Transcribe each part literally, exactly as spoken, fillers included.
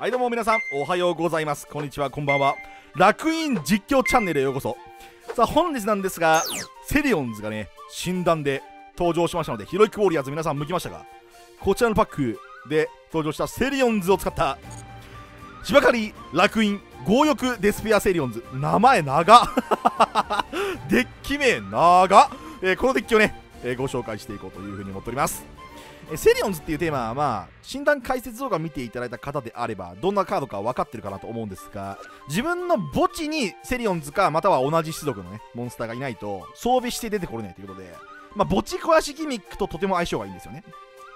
はいどうも皆さんおはようございます、こんにちは、こんばんは。楽園実況チャンネルへようこそ。さあ本日なんですが、セリオンズがね診断で登場しましたので、ヒロイックウォリアーズ皆さん向きましたが、こちらのパックで登場したセリオンズを使った芝刈り楽園強欲デスペアセリオンズ、名前長デッキ名長、えー、このデッキをね、えー、ご紹介していこうというふうに思っております。セリオンズっていうテーマは、まあ、診断解説動画を見ていただいた方であればどんなカードか分かってるかなと思うんですが、自分の墓地にセリオンズかまたは同じ種族のねモンスターがいないと装備して出てこれないということで、まあ、墓地壊しギミックととても相性がいいんですよね。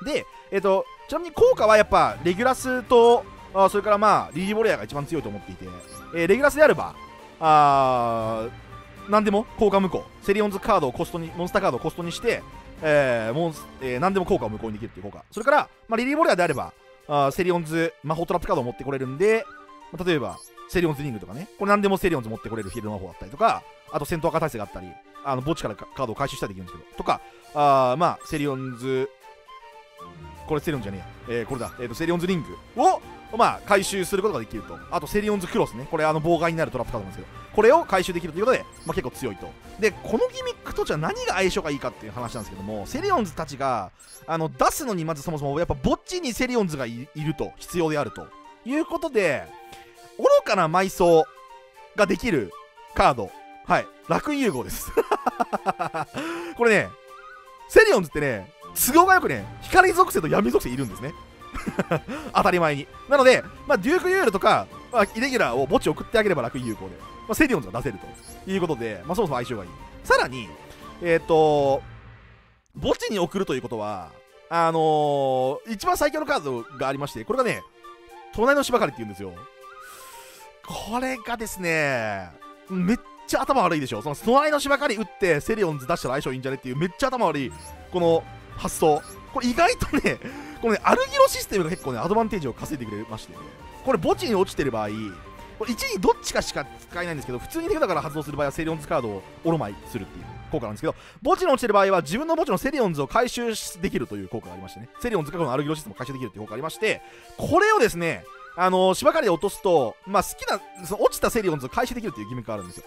で、えーと、ちなみに効果はやっぱレギュラスとあそれからまあリリー・ボレアが一番強いと思っていて、えー、レギュラスであればあ何でも効果無効、セリオンズカードをコストにモンスターカードをコストにしてえーモンスえー、何でも効果を無効にできるという効果、それから、まあ、リリー・ボレアであればあセリオンズ魔法トラップカードを持ってこれるんで、まあ、例えばセリオンズリングとかね、これ何でもセリオンズ持ってこれるフィールド魔法だったりとか、あと戦闘赤耐性があったり、あの墓地からカードを回収したりできるんですけどとか、あまあセリオンズこれセリオンズじゃねえや、えー、これだ、えー、とセリオンズリングを、まあ、回収することができると、あとセリオンズクロスね、これあの妨害になるトラップカードなんですけど、これを回収できるということで、まあ、結構強いと。でこのギミックとじゃ何が相性がいいかっていう話なんですけども、セリオンズたちがあの出すのにまずそもそもやっぱ墓地にセリオンズが い, いると必要であるということで、愚かな埋葬ができるカード、はい楽園融合ですこれねセリオンズってね都合がよくね光属性と闇属性いるんですね当たり前に。なので、まあ、デューク・ユールとか、まあ、イレギュラーを墓地送ってあげれば楽に有効で、まあ、セリオンズが出せるということで、まあ、そもそも相性がいい。さらに、えっと、墓地に送るということは、あのー、一番最強のカードがありまして、これがね、隣の芝刈りっていうんですよ。これがですね、めっちゃ頭悪いでしょ。その隣の芝刈り打って、セリオンズ出したら相性いいんじゃねっていう、めっちゃ頭悪い、この発想。これ意外とね、このね、アルギロシステムが結構ね、アドバンテージを稼いでくれまして、ね、これ墓地に落ちてる場合、これいちにどっちかしか使えないんですけど、普通に手札から発動する場合はセリオンズカードをオロマイするっていう効果なんですけど、墓地に落ちてる場合は自分の墓地のセリオンズを回収できるという効果がありましてね、セリオンズカードのアルギロシステムを回収できるという効果がありまして、これをですね、あのー、芝刈りで落とすと、まあ、好きな、その落ちたセリオンズを回収できるっていうギミックがあるんですよ。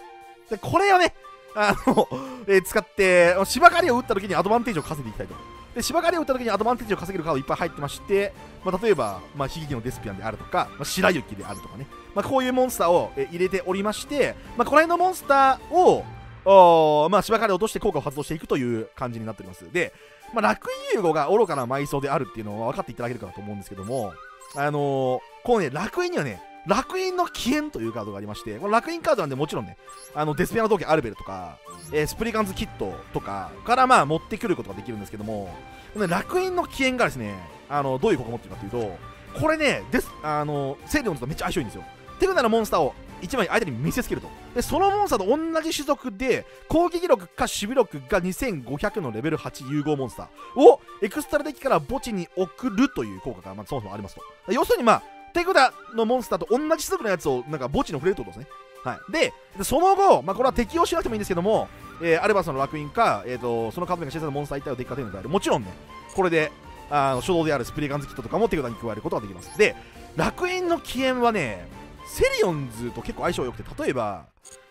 で、これをね、あの、えー、使って、芝刈りを打った時にアドバンテージを稼いでいきたいと。で芝刈りを打った時にアドバンテージを稼げるカードいっぱい入ってまして、まあ、例えば、まあ、悲劇のデスピアンであるとか、まあ、白雪であるとかね、まあ、こういうモンスターを入れておりまして、まあ、この辺のモンスターをおー、まあ、芝刈りを落として効果を発動していくという感じになっております。で、まあ、楽園融合が愚かな埋葬であるっていうのは分かっていただけるかなと思うんですけども、あのー、このね楽園にはね楽園の起源というカードがありまして、この楽園カードなんでもちろんねあのデスペアの道化アルベルとか、えー、スプリガンズキットとかからまあ持ってくることができるんですけども、この楽園の起源がですねあのどういう効果を持ってるかというと、これねですあのセリオンズとめっちゃ相性いいんですよ。手札のモンスターをいちまい相手に見せつけると、でそのモンスターと同じ種族で攻撃力か守備力がにせんごひゃくのレベルはち融合モンスターをエクストラデッキから墓地に送るという効果がまあそもそもありますと。要するにまあ手札のモンスターと同じ種族のやつをなんか墓地に触れるってことですね。はい、でその後、まあ、これは適用しなくてもいいんですけども、えー、アルバスの楽園か、えー、とそのカード面が指定されたモンスター一体をデッキから手に加える、もちろんねこれであの初動であるスプリガンズキットとかも手札に加えることができます。で楽園の起源はねセリオンズと結構相性良くて、例えば、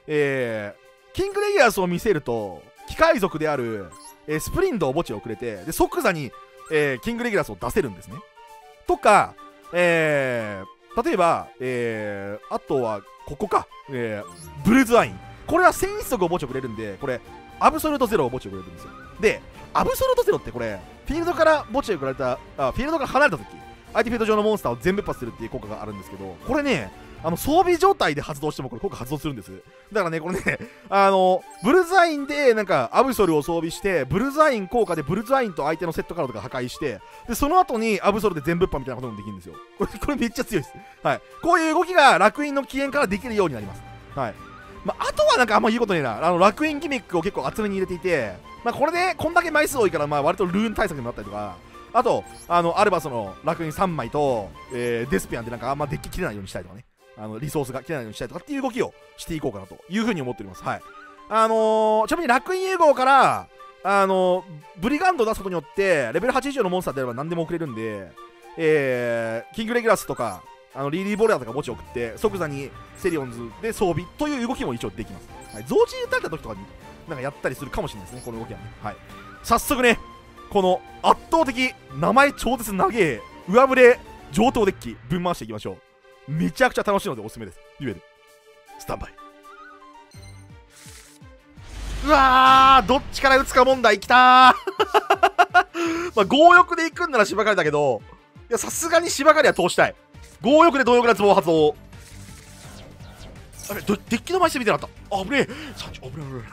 えー、キングレギュラスを見せると機械族である、えー、スプリンドを墓地に送れて、で即座に、えー、キングレギュラスを出せるんですねとか、えー、例えば、えー、あとはここか、えー、ブルーズワイン、これは戦術族を墓地をくれるんで、これアブソルトゼロを墓地をくれるんですよ。でアブソルトゼロってこれフィールドから墓地を送られたあフィールドから離れた時相手フィールド上のモンスターを全部発するっていう効果があるんですけど、これねあの装備状態で発動してもこれ効果発動するんです。だからねこれねあのブルーズワインでなんかアブソルを装備してブルーズワイン効果でブルーズワインと相手のセットカードとか破壊して、でその後にアブソルで全ぶっぱみたいなこともできるんですよ。これこれめっちゃ強いです。はいこういう動きが楽園の起源からできるようになります。はいまあ、あとはなんかあんま言うことねえな、あの楽園ギミックを結構厚めに入れていて、まあ、これでこんだけ枚数多いからまあ割とルーン対策にもなったりとか、あとあのアルバスの楽園さんまいと、えー、デスピアンでなんかあんまデッキ切れないようにしたいとかね、あのリソースが切れないようにしたいとかっていう動きをしていこうかなというふうに思っております。はい。あのー、ちなみに楽園融合から、あのー、ブリガンドを出すことによって、レベルはち以上のモンスターであれば何でも送れるんで、えー、キングレギュラスとか、あのリリー・ボレアとか墓地を送って即座にセリオンズで装備という動きも一応できます。はい、増地打たれた時とかになんかやったりするかもしれないですね、この動きはね。はい、早速ね、この圧倒的名前超絶長え上振れ上等デッキぶん回していきましょう。めちゃくちゃ楽しいのでおすすめです。ゆえでスタンバイ。うわー、どっちから打つか問題きたーまあ強欲で行くんなら芝刈りだけど、いやさすがに芝刈りは通したい。強欲で貪欲なツボ発動。あれ、デッキの枚数見てなかった。あぶねえ。さんじゅう、あぶね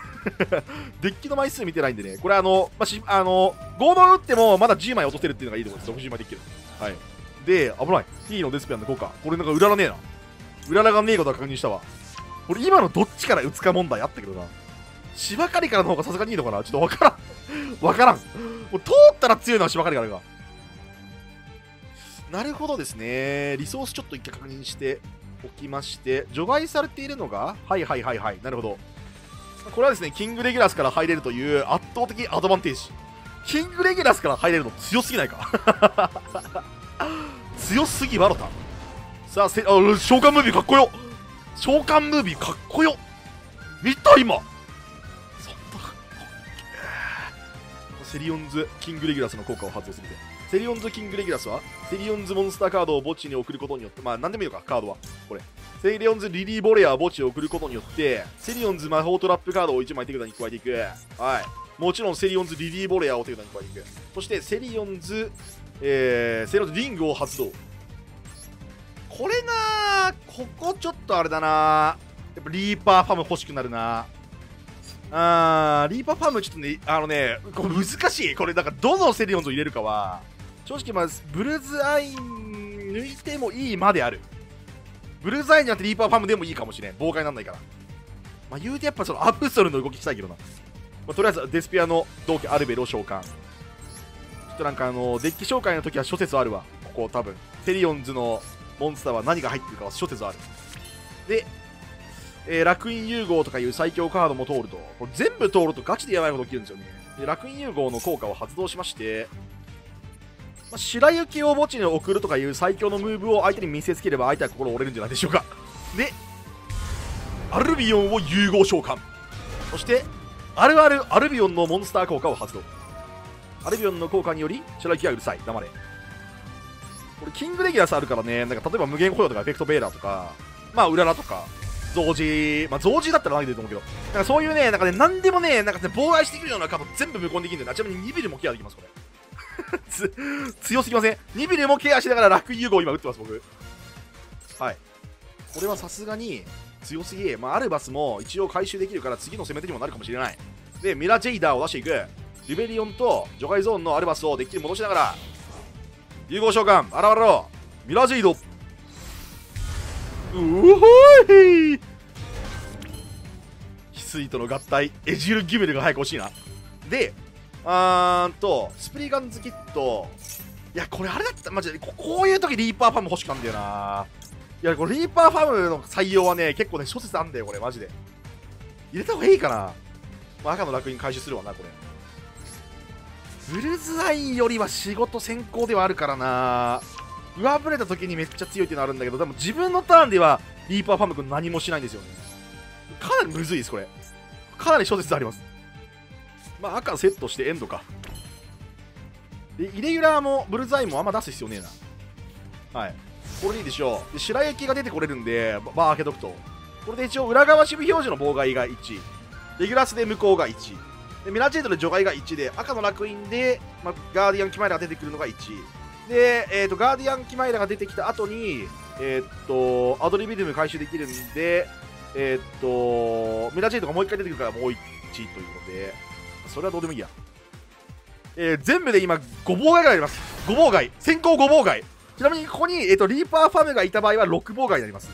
え。デッキの枚数見てないんでね、これあの、まあ、しあの合同打ってもまだじゅうまい落とせるっていうのがいいところです。ろくじゅうまいできる。はい。で、危ない。T のデスペアの効果。これなんかうららねえな。うららがねえことは確認したわ。俺今のどっちから打つか問題あったけどな。芝刈りからの方がさすがにいいのかな。ちょっとわからん。わからん。もう通ったら強いのは芝刈りからか。なるほどですね。リソースちょっと一回確認しておきまして、除外されているのが、はいはいはいはい、なるほど。これはですね、キングレギュラスから入れるという圧倒的アドバンテージ。キングレギュラスから入れるの強すぎないか。強すぎ、バロタ。さあ、せあ召喚ムービーかっこよ。召喚ムービーかっこよ。見た今。セリオンズ・キングレギュラスの効果を発動する。セリオンズ・キングレギュラスはセリオンズ・モンスターカードを墓地に送ることによって、まあ何でもいいのか、カードはこれセリオンズ・リリー・ボレアを墓地を送ることによってセリオンズ・魔法トラップカードをいちまい手札に加えていく。はい、もちろんセリオンズ・リリー・ボレアを手札に加えていく。そしてセリオンズ、えー、セリオンズ・リングを発動。これなー、ここちょっとあれだなー、やっぱリーパーファム欲しくなるなー。あーリーパーファームちょっとね、あのね、これ難しい。これ、だからどのセリオンズを入れるかは、正直、まあ、ブルーズアイ抜いてもいいまである。ブルーズアイになってリーパーファームでもいいかもしれん。妨害にならないから。まあ、言うてやっぱそのアブソルの動きしたいけどな。まあ、とりあえず、デスピアの同期アルベルを召喚。ちょっとなんか、あの、デッキ紹介の時は諸説あるわ。ここ多分。セリオンズのモンスターは何が入ってるかは諸説ある。で、えー、楽園融合とかいう最強カードも通ると、これ全部通るとガチでやばいこと起きるんですよね。で、楽園融合の効果を発動しまして、まあ、白雪を墓地に送るとかいう最強のムーブを相手に見せつければ相手は心折れるんじゃないでしょうか。で、アルビオンを融合召喚。そして、あるあるアルビオンのモンスター効果を発動。アルビオンの効果により、白雪はうるさい。黙れ。これ、キングレギュラスあるからね、なんか例えば無限雇用とかエフェクトベーラーとか、まあ、うららとか。増地、まあ、増地だったら投げてると思うけど、なんかそういうね、なんかね、なんでもね、なんかね、妨害してくるようなカード全部無効にできるんだよ。ちなみにニビルもケアできます、これ。強すぎません？ニビルもケアしながら楽融合今打ってます、僕。はい。これはさすがに強すぎ、まあ、アルバスも一応回収できるから次の攻め手にもなるかもしれない。で、ミラ・ジェイダーを出していく。リベリオンと除外ゾーンのアルバスをデッキに戻しながら、融合召喚、現れろ、ミラ・ジェイド。うほい、翡翠との合体エジル・ギュメルが早く欲しいな。で、あーんとスプリガンズキット、いやこれあれだったマジで、こういう時リーパーファーム欲しくなんだよな。いやこれリーパーファームの採用はね結構ね諸説あんだよ。これマジで入れた方がいいかな、まあ、赤の楽園回収するわな。これブルズアイよりは仕事先行ではあるからな。上振れた時にめっちゃ強いっていうのあるんだけど、でも自分のターンではリーパーファム君何もしないんですよね。かなりむずいです、これ。かなり諸説あります。まあ赤セットしてエンドか。で、イレギュラーもブルザイもあんま出す必要ねえな。はい。これでいいでしょう。で、白雪が出てこれるんで、バー、まあ、開けとくと。これで一応裏側守備表示の妨害がいち。レギュラスで無効がいち。で、ミラーチェイドで除外がいちで、赤の楽園で、まあ、ガーディアンキマイラが出てくるのがいち。で、えーと、ガーディアン・キマイラが出てきた後に、えーと、アドリビデム回収できるんで、えーと、メラジェイトがもう一回出てくるからもういちということで、それはどうでもいいや。えー、全部で今、ご妨害があります。ご妨害。先行ご妨害。ちなみにここに、えーと、リーパーファムがいた場合はろく妨害になります。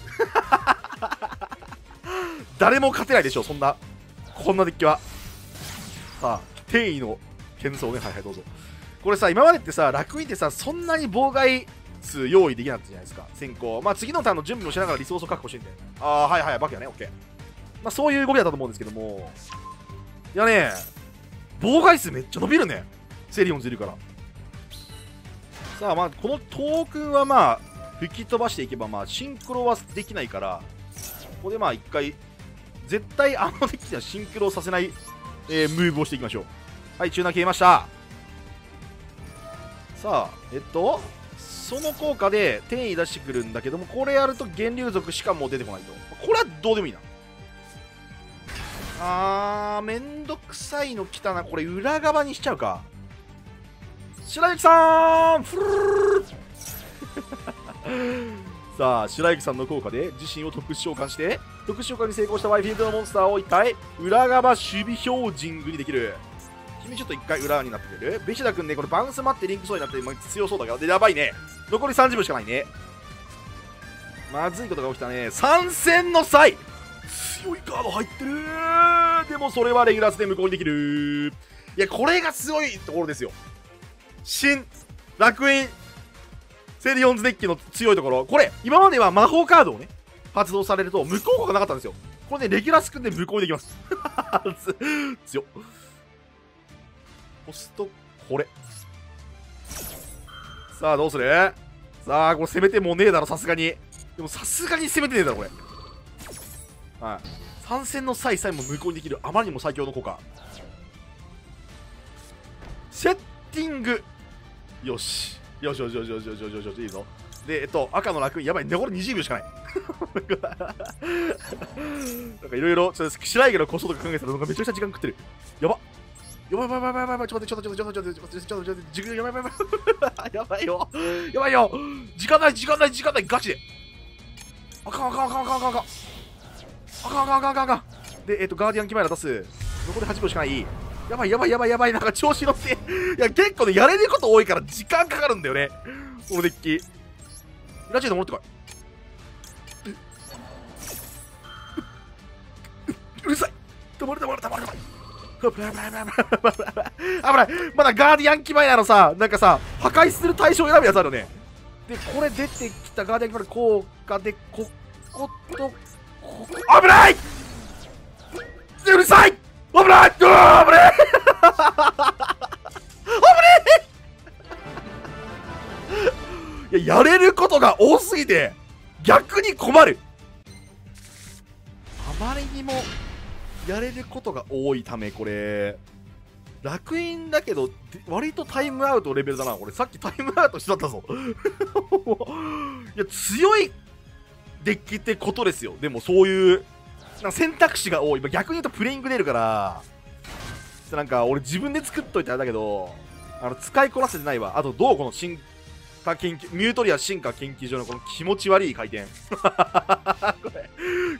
誰も勝てないでしょう、そんな、こんなデッキは。さあ、転移の喧騒ね。はいはい、どうぞ。これさ、今までってさ、楽園ってさ、そんなに妨害数用意できなかったじゃないですか、先行。まあ、次のターンの準備もしながらリソースを確保してんで。ああ、はいはい、バキだね、オッケー。まあ、そういう動きだったと思うんですけども。いやね、妨害数めっちゃ伸びるね。セリオンズいるから。さあ、まあ、このトークンはまあ、吹き飛ばしていけば、まあシンクロはできないから、ここでまあ一回絶対あのデッキにはシンクロさせない、えー、ムーブをしていきましょう。はい、チューナー消えました。さあえっとその効果で転移出してくるんだけども、これやると源流族しかもう出てこないと。これはどうでもいいな。あー、めんどくさいの来たな。これ裏側にしちゃうか。白雪さん、フルルルさあ白雪さんの効果で自身を特殊召喚して、特殊召喚に成功したワイフィールドのモンスターを一体裏側守備標準にできる。君ちょっと一回裏側になってくれる。ベシダ君ね、これバウンス待ってリンクそうになって今強そうだから、でやばいね。残りさんじゅうびょうしかないね。まずいことが起きたね。参戦の際強いカード入ってる。でもそれはレギュラースで無効にできる。いや、これがすごいところですよ。新楽園セリオンズデッキの強いところ。これ今までは魔法カードをね発動されると無効効果なかったんですよ。これね、レギュラース組んで無効にできます。強っ。押すとこれ、さあどうする。さあこれ攻めてもねえだろさすがに。でもさすがに攻めてねえだろこれ。はい、参戦の際さえも無効にできる、あまりにも最強の効果。セッティング、よしよしよしよしよしよしよしよしよし、いいぞ。でえっと赤の楽園、やばい、残りにじゅうびょうしかない。なんかいろいろちょっと白いけどコストとか考えたらなんかめちゃくちゃ時間食ってる。やばやばいやばいやばいやばい、ちょっと待ってちょっと待ってちょっと待ってちょっと待ってちょっと待って、やばいやばいやばいよやばいよ、時間ない時間ない時間ない、ガチであかんあかんあかんあかんあかんあかんあかんあかんあかんあかん。でえっとガーディアンキマイラ出す。残りはちびょうしかない。やばいやばいやばいやばい、なんか調子乗って。いや結構ねやれること多いから時間かかるんだよねこのデッキ。ラジオで戻ってこい。 う, う, うるさい、止まれ止まれ止まれ止まれ危ない危ない危ない。まだガーディアンキマイラのさ、なんかさ破壊する対象を選ぶやつあるよね。でこれ出てきたガーディアンキマイラ効果でここと危ない！うるさい！危ない！うわー危ない！危ない！いや、やれることが多すぎて逆に困る。あまりにもやれることが多いため、これ楽園だけど割とタイムアウトレベルだな。これさっきタイムアウトしちゃったぞ。いや強いデッキってことですよ。でもそういうなんか選択肢が多い。逆に言うとプレイング出るから、なんか俺自分で作っといたんだけど、あの使いこなせてないわ。あとどうこの進化研究ミュートリア進化研究所のこの気持ち悪い回転。これ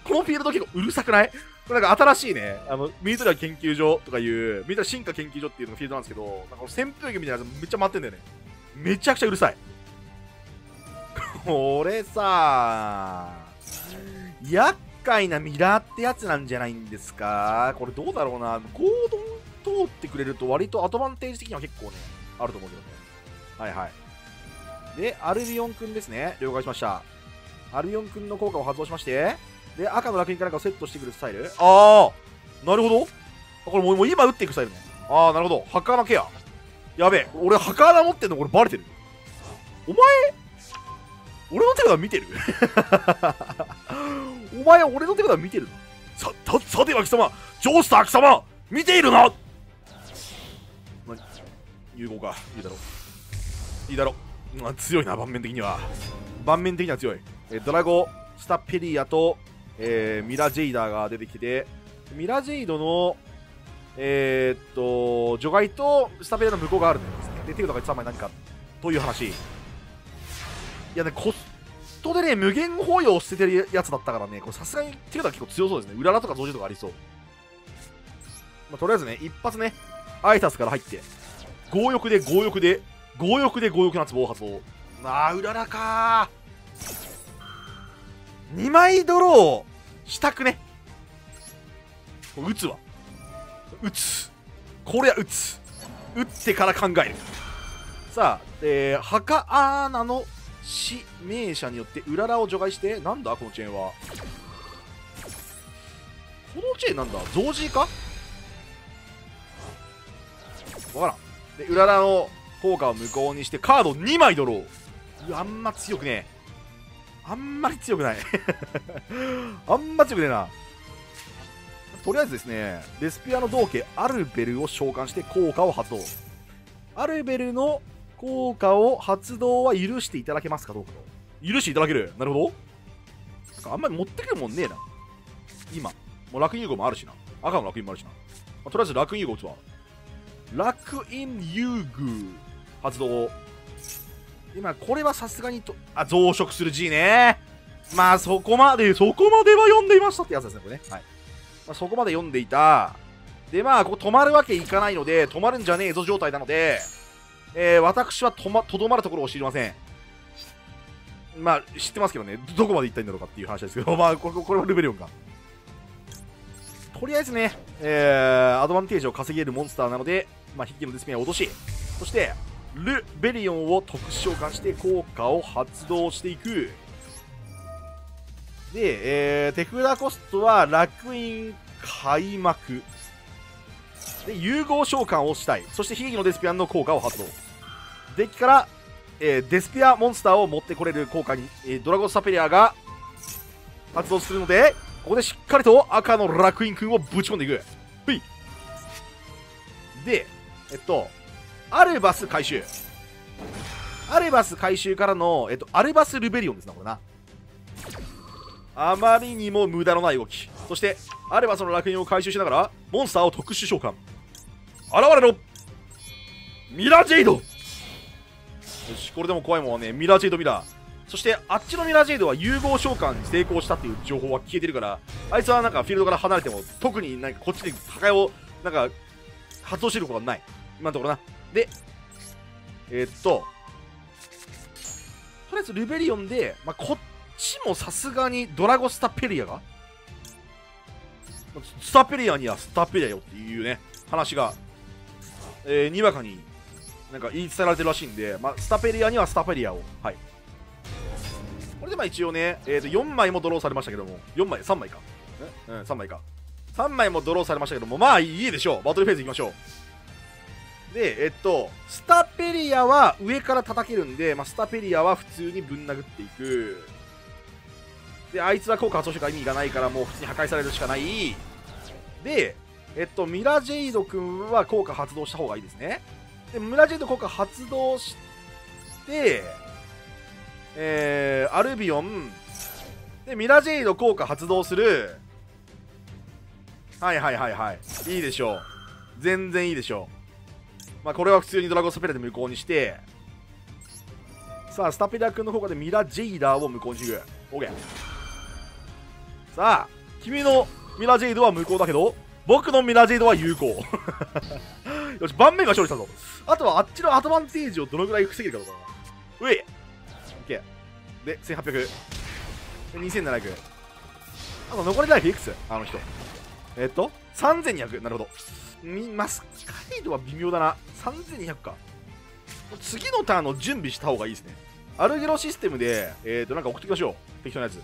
このフィールド結構うるさくない？これなんか新しいね、あのミュートリア研究所とかいうミュートリア進化研究所っていうのがフィールドなんですけど、なんか扇風機みたいなやつめっちゃ回ってんだよね。めちゃくちゃうるさい。これさ、厄介なミラーってやつなんじゃないんですか。これどうだろうな。ゴードン通ってくれると割とアドバンテージ的には結構ねあると思うけどね。はいはい。でアルビオンくんですね、了解しました。アルビオンくんの効果を発動しまして、で赤の楽園かなんかをセットしてくるスタイル。ああなるほど、これもう今打っていくスタイルね。ああなるほど、ハカーナケア。やべえ、俺ハカーナ持ってんのこれバレてる。お前俺の手札見てる。お前は俺の手札見てる。さ、た、さては貴様、ジョースター貴様、見ているな。融合か、いいだろう。いいだろう、うん。強いな、盤面的には。盤面的には強い。えー、ドラゴ、スタペリアと、えー、ミラ・ジェイダーが出てきて、ミラ・ジェイドの、えー、っと、除外とスタペリアの向こうがあるんですね。で、手札がさんまい何か、という話。いやね、コストでね、無限包容を捨ててるやつだったからね、これさすがに手札結構強そうですね。うららとか増獣とかありそう。まあ、とりあえずね、一発ね、挨拶から入って、強欲で強欲で、強欲で強欲なツボを発動。まあ、うららかー。にまいドローしたくね。打つわ。打つ。これは打つ。打ってから考える。さあ、えー、はかあーなの指名者によってウララを除外して、なんだこのチェーンは。このチェーンなんだ、ゾージーかわからん。でウララの効果を無効にしてカードにまいドロー。うわあんま強くねえ。あんまり強くないあんま強くねえな。とりあえずですね、レスピアの道家アルベルを召喚して効果を発動。アルベルの効果を発動は許していただけますかどうかと。許していただける。なるほど。あんまり持ってくるもんねえな。今もう楽印融合もあるしな、赤の楽印もあるしな、まあ、とりあえず楽印融合打つわ。楽印融合発動。今これはさすがにと、あ、増殖する G ね。まあそこまでそこまでは読んでいましたってやつですね、これね。はい、まあ、そこまで読んでいた。でまあこう止まるわけいかないので、止まるんじゃねえぞ状態なので、えー、私はとど、ま、まるところを知りません。まあ知ってますけどね、どこまで行ったんだろうかっていう話ですけど、まあこれ、これはルベリオンか。とりあえずね、えー、アドバンテージを稼げるモンスターなので、まあ、ヒッキのデスペインを落とし、そしてルベリオンを特殊召喚して効果を発動していく。で、えー、手札コストは楽印開幕で融合召喚をしたい。そして悲劇のデスピアンの効果を発動。デッキから、えー、デスピアモンスターを持ってこれる効果に、えー、ドラゴンサペリアが発動するので、ここでしっかりと赤の楽印くんをぶち込んでいく。ふい。でえっとアルバス回収、アルバス回収からの、えっと、アルバスルベリオンですな、これな。あまりにも無駄のない動き。そしてアルバスの楽園を回収しながらモンスターを特殊召喚。現れろミラージェイド。よし、これでも怖いもんはね、ミラージェイドミラー。そしてあっちのミラージェイドは融合召喚に成功したっていう情報は消えてるから、あいつはなんかフィールドから離れても特になんかこっちで破壊をなんか発動してることはない、今のところな。で、えー、っと、とりあえずルベリオンで、まあ、こっちもさすがにドラゴスタペリアが、スタペリアにはスタペリアよっていうね、話が、えー、にわかになんか言い伝えられてるらしいんで、まあ、スタペリアにはスタペリアを。はい。これでまあ一応ね、えー、っとよんまいもドローされましたけども、よんまい、さんまいか。うん、さんまいか。さんまいもドローされましたけども、まあいいでしょう。バトルフェーズいきましょう。で、えっと、スタペリアは上から叩けるんで、まあ、スタペリアは普通にぶん殴っていく。で、あいつは効果発動してから意味がないから、もう普通に破壊されるしかない。で、えっと、ミラジェイド君は効果発動した方がいいですね。で、ミラジェイド効果発動して、えー、アルビオン。で、ミラジェイド効果発動する。はいはいはいはい。いいでしょう。全然いいでしょう。まあこれは普通にドラゴンスペラで無効にして、さあスタペラ君の効果でミラジェイダーを無効にしていく。 OK、 さあ君のミラジェイドは無効だけど僕のミラジェイドは有効よし、盤面が勝利したぞ。あとはあっちのアドバンテージをどのぐらい防げるかどうかな。うい OK でせんはっぴゃくでにせんななひゃく。あと残りライフいくつ、あの人えっとさんぜんにひゃく。なるほど。マスカレードは微妙だな。さんぜんにひゃくか。次のターンの準備した方がいいですね。アルゲロシステムで、えーと、なんか送ってきましょう。適当なやつ。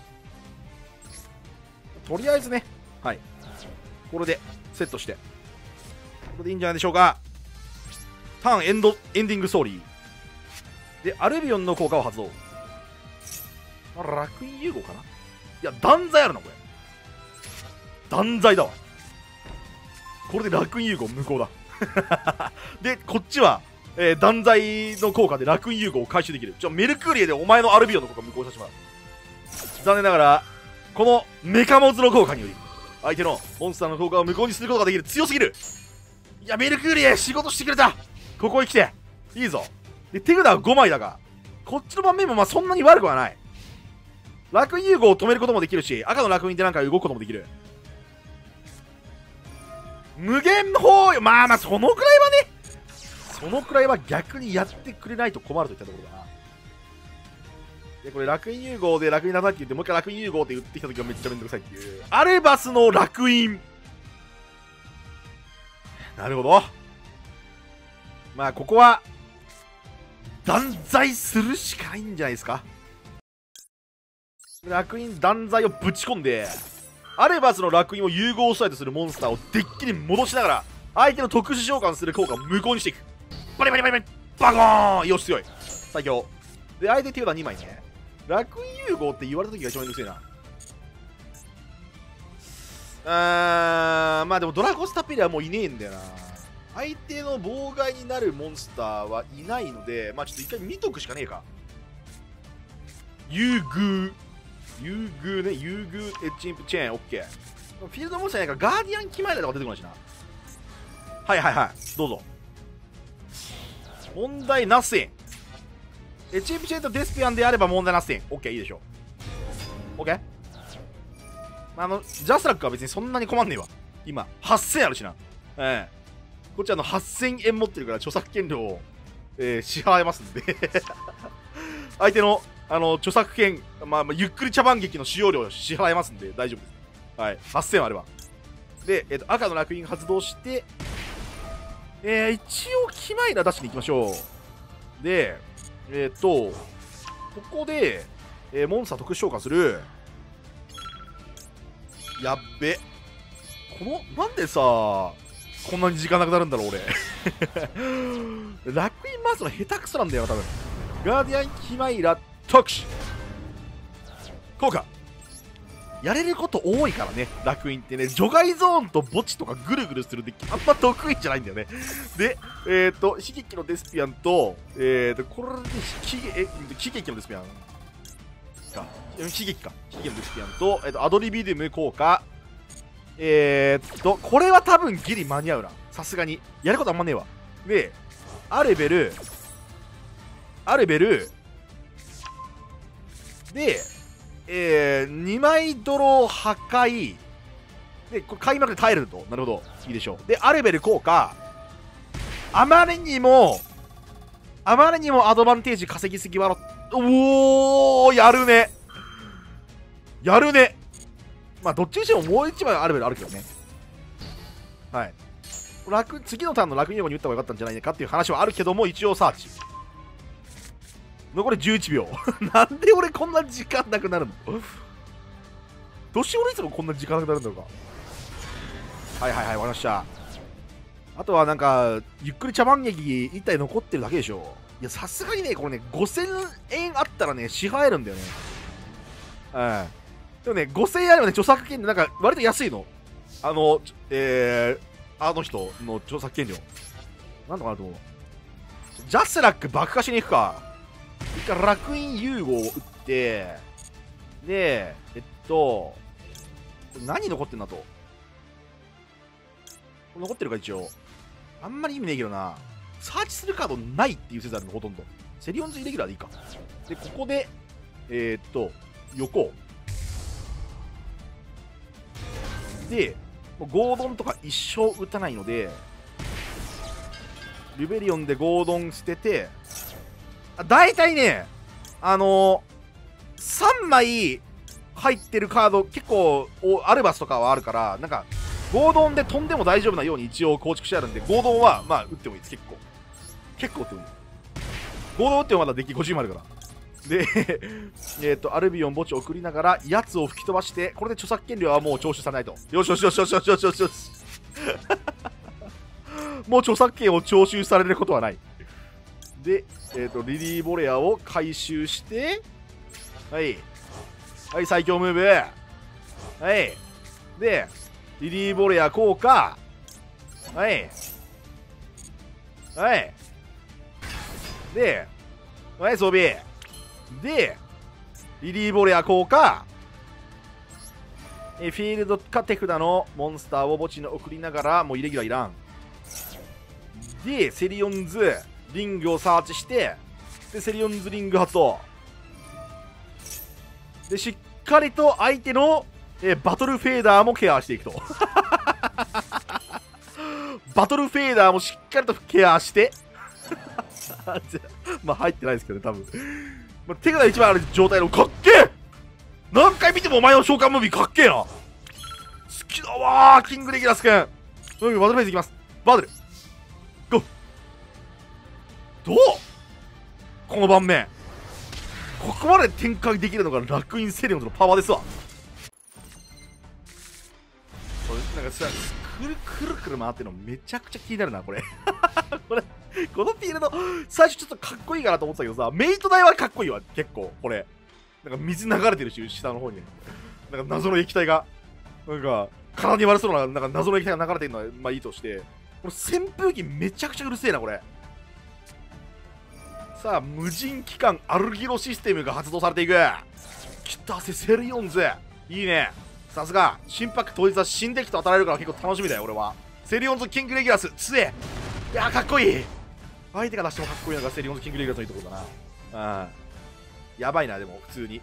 とりあえずね、はい。これでセットして。これでいいんじゃないでしょうか。ターンエンド、エンディングストーリー。で、アルビオンの効果を発動。あ、楽印融合かな。いや、断罪あるな、これ。断罪だわ。これで楽印融合無効だでこっちは、えー、断罪の効果で楽印融合を回収できる。じゃあメルクリエでお前のアルビオンの効果無効にしてしまう。残念ながらこのメカモズの効果により相手のモンスターの効果を無効にすることができる。強すぎる。いやメルクリエ仕事してくれた。ここへ来ていいぞ。で手札はごまいだが、こっちの盤面もまあそんなに悪くはない。楽印融合を止めることもできるし、赤の楽印でなんか動くこともできる。無限包囲、まあまあそのくらいはね、そのくらいは逆にやってくれないと困るといったところだな。でこれ楽印融合で楽印なさって言って、もう一回楽印融合って言ってきた時はめっちゃめんどくさいっていう。アルバスの楽印、なるほど。まあここは断罪するしかないんじゃないですか。楽印断罪をぶち込んで、アルバスの楽印を融合したいとするモンスターをデッキに戻しながら相手の特殊召喚する効果を無効にしていく。バリバリバリバリバコーン。よし強い、最強で相手手札にまいね。楽融合って言われた時が一番うるせえな。あー、まあでもドラゴスタペリはもういねえんだよな。相手の妨害になるモンスターはいないので、まあちょっと一回見とくしかねえか。優遇。優遇ね、優遇エッジインプチェーン、オッケー。フィールドモンスターじゃないからガーディアンキマイラとか出てこないしな。はいはいはい、どうぞ。問題なし。エッジインプチェーンとデスピアンであれば問題なし。オッケー、いいでしょう。オッケー。あの、ジャスラックは別にそんなに困んねえわ。今、はっせんあるしな。ええ。こっちあのはっせんえん持ってるから著作権料を、えー、支払えますんで。相手の、あの、著作権、まあ、まあ、ゆっくり茶番劇の使用料を支払えますんで大丈夫です。はい。はっせんあれば。で、えっと、赤の楽園発動して、えー、一応、キマイラ出していきましょう。で、えっと、ここで、えー、モンスター特殊召喚する。やっべ。この、なんでさ、こんなに時間なくなるんだろう俺楽園回すの下手くそなんだよな多分。ガーディアンキマイラ特殊効果。やれること多いからね楽園ってね。除外ゾーンと墓地とかぐるぐるするデッキあんま得意じゃないんだよねでえっ、ー、と悲劇のデスピアンとえっ、ー、とこれでえ悲劇のデスピアンか悲劇か悲劇のデスピアン と,、えー、とアドリビディム効果。えーっと、これは多分ギリ間に合うな。さすがに。やることあんまねえわ。で、アルベル、アルベル、で、えー、にまい泥破壊、で、これ開幕で耐えると。なるほど。いいでしょう。で、アルベル効果、あまりにも、あまりにもアドバンテージ稼ぎすぎはの、おー、やるね。やるね。まあどっちにしてももう一枚アルベルあるけどね。はい。楽次のターンの楽に横に打った方が良かったんじゃないかっていう話はあるけども、一応サーチ。残りじゅういちびょう。なんで俺こんな時間なくなるの年俺いつもこんな時間なくなるんだろうか。はいはいはい、わかりました。あとはなんか、ゆっくり茶番劇いったい残ってるだけでしょ。いや、さすがにね、これね、ごせんえんあったらね、支払えるんだよね。うん。でもね、ごせんえんあればね、著作権でなんか割と安いの。あの、えー、あの人の著作権料。なんとかなると思う。ジャスラック爆破しに行くか。一回楽園融合を打って、で、えっと、何残ってんだと。残ってるか、一応。あんまり意味ねえけどな。サーチするカードないっていう説あるの、ほとんど。セリオンズイレギュラーでいいか。で、ここで、えー、っと、横。で、ゴードンとか一生打たないので、リベリオンでゴードン捨てて、あ大体ね、あのー、さんまい入ってるカード、結構アルバスとかはあるから、なんか、ゴードンで飛んでも大丈夫なように一応構築してあるんで、ゴードンは、まあ、打ってもいいです、結構。結構打ってもいい。ゴードン打ってもまだデッキごじゅうまいあるから。で、えっと、アルビオン墓地を送りながら、やつを吹き飛ばして、これで著作権料はもう徴収されないと。よしよしよしよしよしよしよしよし。もう著作権を徴収されることはない。で、えっと、リリー・ボレアを回収して、はい。はい、最強ムーブ。はい。で、リリー・ボレア効果。はい。はい。で、はい、装備。で、リリー・ボレア効果、えフィールドか手札のモンスターを墓地に送りながら、もうイレギュラーいらん。で、セリオンズリングをサーチして、で、セリオンズリング発動。で、しっかりと相手のえバトルフェーダーもケアしていくと。バトルフェーダーもしっかりとケアして。まあ入ってないですけどね、多分。まあ、手札一番ある状態のかっけえ。何回見てもお前の召喚ムービーかっけえな。好きだわー、キングレギュラス君。バトルフェイズいきます。バトル。ゴー。どうこの盤面。ここまで展開できるのが楽園セリオンズのパワーですわ。これなんかさ、くるくるくる回ってるのめちゃくちゃ気になるな、これ。これ。このフィールド、最初ちょっとかっこいいかなと思ってたけどさ、メイト代はかっこいいわ、結構、これ。なんか水流れてるし、下の方になんか謎の液体がなんか体に悪そうな、なんか謎の液体が流れてるのはまあいいとして、この扇風機めちゃくちゃうるせえなこれ。さあ無人機関アルギロシステムが発動されていく。きたせセリオンズ、いいね、さすが心拍統一は新デッキと当たられるから結構楽しみだよ俺は。セリオンズキングレギュラス強え、いやーかっこいい、相手が出してもかっこいいのがセリオンズキングレギュラスのいいところだな。うん、やばいなでも普通に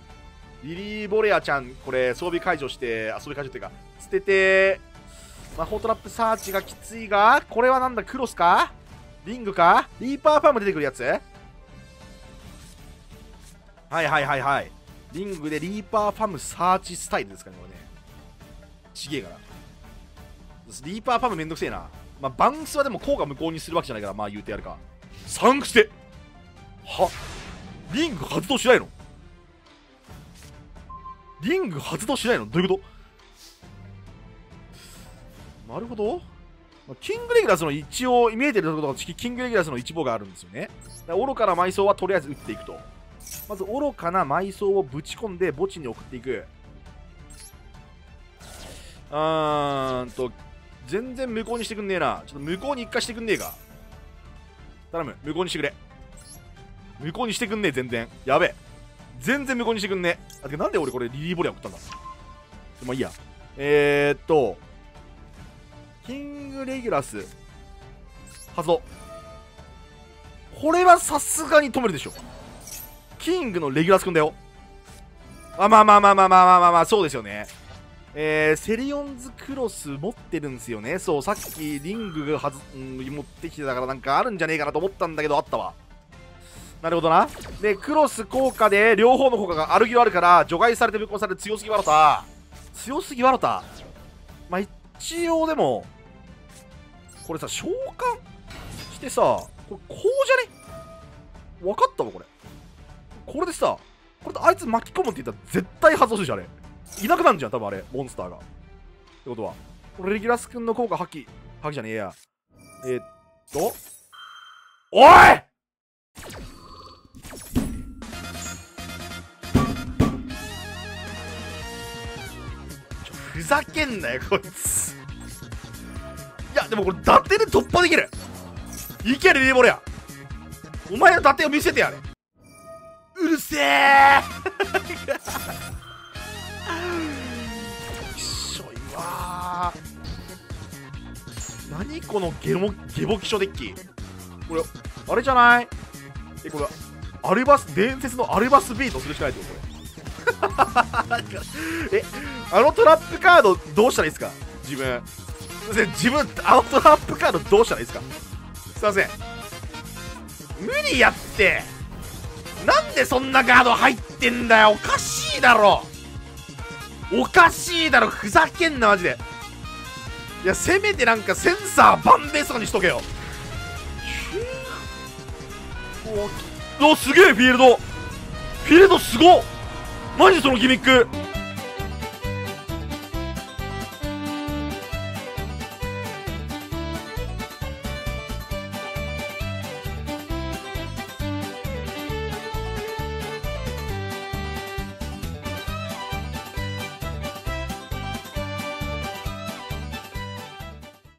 リリー・ボレアちゃんこれ装備解除して、あ装備解除っていうか捨てて、魔法トラップサーチがきついが、これはなんだクロスかリングかリーパーファーム出てくるやつ、はいはいはいはい、リングでリーパーファームサーチスタイルですかねこれね。ちげえからリーパーファームめんどくせえな。まあバンスはでも効果無効にするわけじゃないから、まあ言うてやるか。サンクステはリング発動しないの、リング発動しないのどういうこと、なるほど。キングレギュラスの一応見えてるところがキングレギュラスの一望があるんですよね。だから愚かな埋葬はとりあえず打っていくと、まず愚かな埋葬をぶち込んで墓地に送っていく。うーんと全然無効にしてくんねえな、ちょっと無効に一回してくんねえか、頼む無効にしてくれ、無効にしてくんねえ、全然やべえ、全然無効にしてくんねえ。あてかなんで俺これリリー・ボレア送ったんだ、まあいいや。えー、っとキングレギュラス発動、これはさすがに止めるでしょ、キングのレギュラスくんだよ。あまあまあまあまあまあまあまあ、まあ、そうですよね。えー、セリオンズクロス持ってるんですよね。そうさっきリングがはず、うん、持ってきてたからなんかあるんじゃねえかなと思ったんだけど、あったわ。なるほどな。でクロス効果で両方の効果がアルギロあるから除外されて無効される、強すぎワロタ、強すぎワロタ。まあ一応でもこれさ召喚してさ、これこうじゃね、分かったわこれ、これでさ、これであいつ巻き込むって言ったら絶対発動するじゃん、あれいなくなるじゃん多分あれモンスターが。ってことはこれレギュラス君の効果破棄、破棄じゃねえや、えー、っとおいふざけんなよこいつ。いやでもこれ伊達で突破できる、いけるリリー・ボレア、お前の伊達を見せてやれ。うるせえきしょいわー、何このゲボゲボ気象デッキ、これあれじゃない、えこれアルバス、伝説のアルバスビートするしかないってことこれえあのトラップカードどうしたらいいですか自分、すいません自分あのトラップカードどうしたらいいですか、すいません無理やって、なんでそんなカード入ってんだよ、おかしいだろおかしいだろ、ふざけんなマジで。いやせめてなんかセンサーバンベースとかにしとけよ。おすげえフィールド、フィールドすごっ、マジでそのギミック。